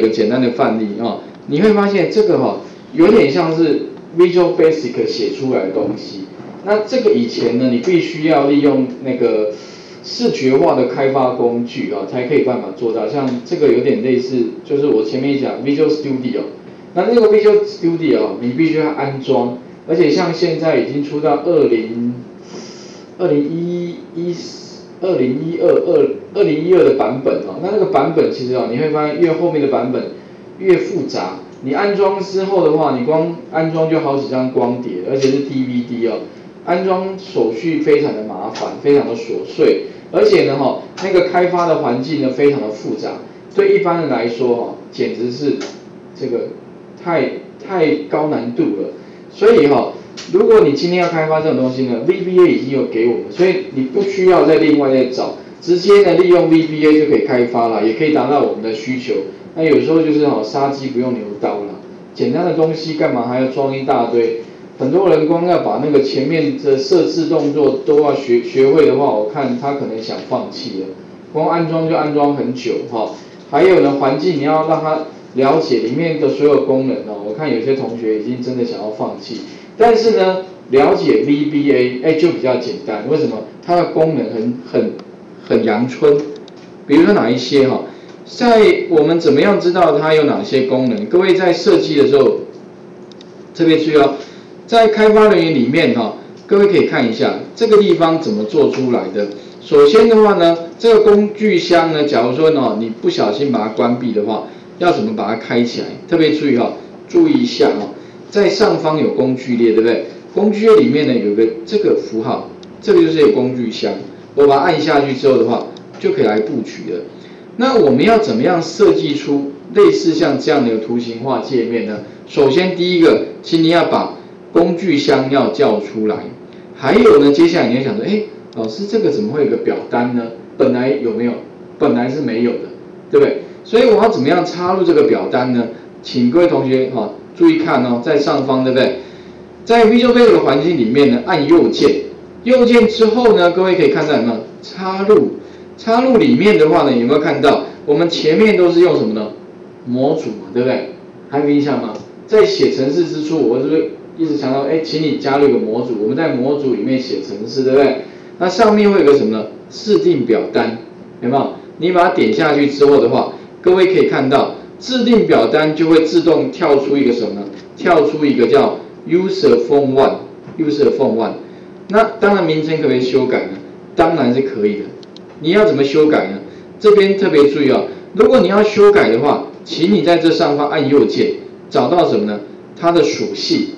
个简单的范例啊，你会发现这个有点像是 Visual Basic 写出来的东西。那这个以前呢，你必须要利用那个视觉化的开发工具啊，才可以办法做到。像这个有点类似，就是我前面讲 Visual Studio， 那这个 Visual Studio 你必须要安装，而且像现在已经出到2012的版本哦，那这个版本其实你会发现越后面的版本越复杂。你安装之后的话，你光安装就好几张光碟，而且是 DVD 哦，安装手续非常的麻烦，非常的琐碎，而且呢那个开发的环境呢非常的复杂，对一般人来说简直是这个太高难度了。所以如果你今天要开发这种东西呢 ，VBA 已经有给我们，所以你不需要再另外再找，直接呢利用 VBA 就可以开发了，也可以达到我们的需求。那有时候就是杀鸡不用牛刀了，简单的东西干嘛还要装一大堆？很多人光要把那个前面的设置动作都要学会的话，我看他可能想放弃了，光安装就安装很久还有呢，环境你要让他了解里面的所有功能我看有些同学已经真的想要放弃。但是呢，了解 VBA 就比较简单，为什么？它的功能很阳春。比如说哪一些在我们怎么样知道它有哪些功能？各位在设计的时候特别注意在开发人员里面各位可以看一下这个地方怎么做出来的。首先的话呢，这个工具箱呢，假如说你不小心把它关闭的话，要怎么把它开起来？特别注意注意一下在上方有工具列，对不对？工具列里面呢有个这个符号，这个就是有工具箱。我把它按下去之后的话，就可以来布局了。那我们要怎么样设计出类似像这样的图形化界面呢？首先第一个，请你要把工具箱要叫出来。还有呢，接下来你要想说，老师这个怎么会有个表单呢？本来有没有？本来是没有的，对不对？所以我要怎么样插入这个表单呢？请各位同学注意看在上方，对不对？在 Visual Basic 的环境里面呢，按右键，右键之后呢，各位可以看到有没有插入？插入里面的话呢，有没有看到我们前面都是用什么呢？模组嘛，对不对？还有印象吗？在写程式之初，我是不是一直强调，请你加入一个模组，我们在模组里面写程式，对不对？那上面会有个什么呢？制定表单，有没有？你把它点下去之后的话，各位可以看到。制定表单就会自动跳出一个什么呢？跳出一个叫 User Form One。User Form One， 那当然名称可不可以修改呢？当然是可以的。你要怎么修改呢？这边特别注意如果你要修改的话，请你在这上方按右键，找到什么呢？它的属性。